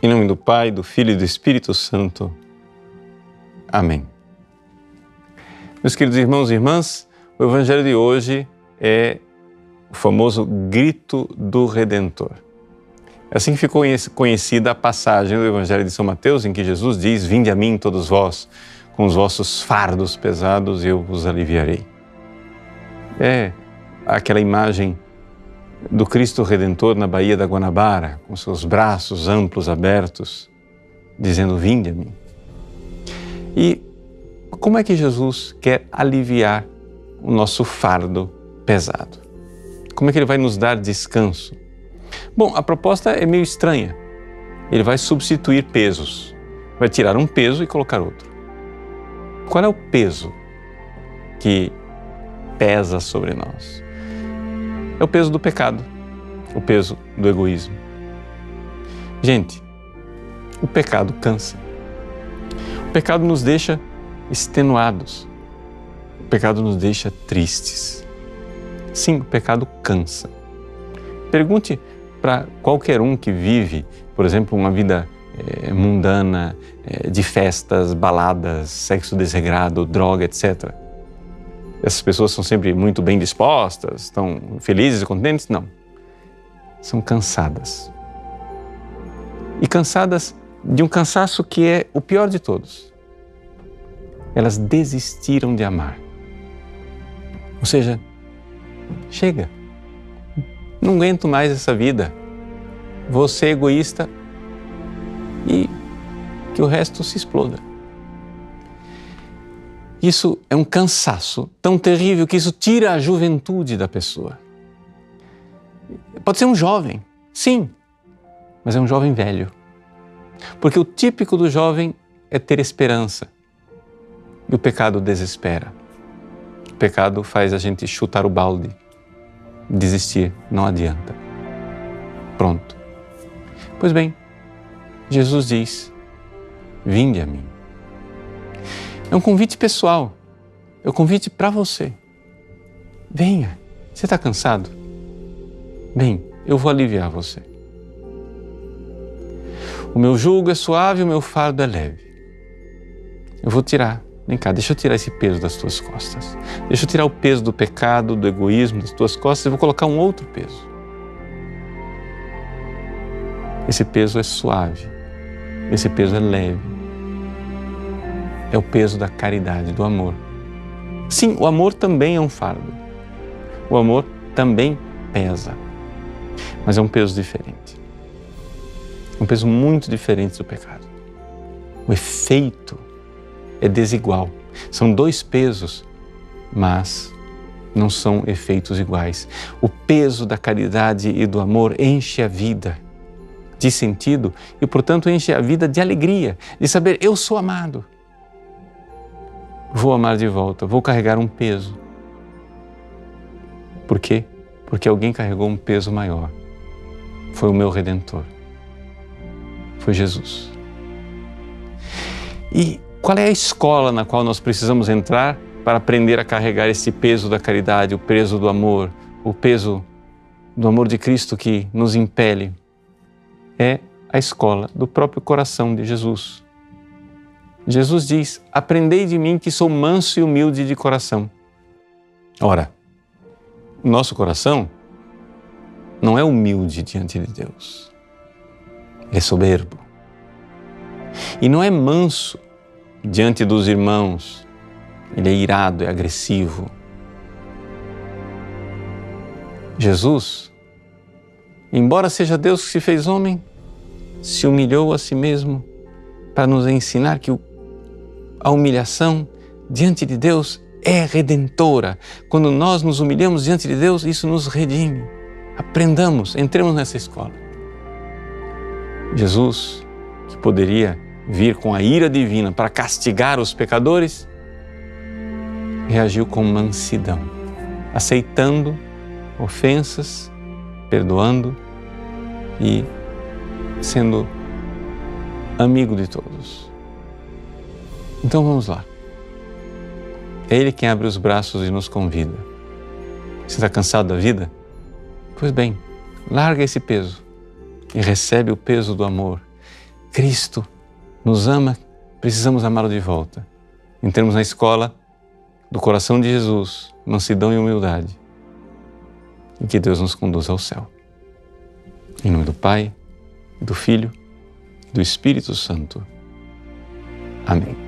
Em nome do Pai, do Filho e do Espírito Santo. Amém. Meus queridos irmãos e irmãs, o Evangelho de hoje é o famoso grito do Redentor. Assim ficou conhecida a passagem do Evangelho de São Mateus, em que Jesus diz: "Vinde a mim todos vós, com os vossos fardos pesados eu vos aliviarei." É aquela imagem do Cristo Redentor na Baía da Guanabara, com seus braços amplos abertos, dizendo: "Vinde a mim." E como é que Jesus quer aliviar o nosso fardo pesado? Como é que Ele vai nos dar descanso? Bom, a proposta é meio estranha. Ele vai substituir pesos. Vai tirar um peso e colocar outro. Qual é o peso que pesa sobre nós? É o peso do pecado, o peso do egoísmo. Gente, o pecado cansa. O pecado nos deixa extenuados. O pecado nos deixa tristes. Sim, o pecado cansa. Pergunte para qualquer um que vive, por exemplo, uma vida mundana, de festas, baladas, sexo desregrado, droga, etc. Essas pessoas são sempre muito bem dispostas, estão felizes e contentes? Não. São cansadas. E cansadas de um cansaço que é o pior de todos. Elas desistiram de amar. Ou seja, chega. Não aguento mais essa vida. Vou ser egoísta e que o resto se exploda. Isso é um cansaço tão terrível que isso tira a juventude da pessoa. Pode ser um jovem, sim, mas é um jovem velho. Porque o típico do jovem é ter esperança. E o pecado desespera. O pecado faz a gente chutar o balde. Desistir não adianta. Pronto. Pois bem, Jesus diz: "Vinde a mim." É um convite pessoal, é um convite para você. Venha, você está cansado? Bem, eu vou aliviar você. O meu jugo é suave, o meu fardo é leve. Eu vou tirar, vem cá, deixa eu tirar esse peso das tuas costas. Deixa eu tirar o peso do pecado, do egoísmo das tuas costas e vou colocar um outro peso. Esse peso é suave, esse peso é leve. É o peso da caridade, do amor. Sim, o amor também é um fardo. O amor também pesa. Mas é um peso diferente. Um peso muito diferente do pecado. O efeito é desigual. São dois pesos, mas não são efeitos iguais. O peso da caridade e do amor enche a vida de sentido e, portanto, enche a vida de alegria, de saber: eu sou amado. Vou amar de volta, vou carregar um peso. Por quê? Porque alguém carregou um peso maior. Foi o meu Redentor. Foi Jesus. E qual é a escola na qual nós precisamos entrar para aprender a carregar esse peso da caridade, o peso do amor, o peso do amor de Cristo que nos impele? É a escola do próprio coração de Jesus. Jesus diz: "Aprendei de mim que sou manso e humilde de coração." Ora, o nosso coração não é humilde diante de Deus. É soberbo. E não é manso diante dos irmãos. Ele é irado, é agressivo. Jesus, embora seja Deus que se fez homem, se humilhou a si mesmo para nos ensinar que a humilhação diante de Deus é redentora. Quando nós nos humilhamos diante de Deus, isso nos redime. Aprendamos, entremos nessa escola. Jesus, que poderia vir com a ira divina para castigar os pecadores, reagiu com mansidão, aceitando ofensas, perdoando e sendo amigo de todos. Então vamos lá. É Ele quem abre os braços e nos convida. Você está cansado da vida? Pois bem, larga esse peso e recebe o peso do amor. Cristo nos ama, precisamos amá-lo de volta. Entremos na escola do coração de Jesus, mansidão e humildade. E que Deus nos conduza ao céu. Em nome do Pai, do Filho e do Espírito Santo. Amém.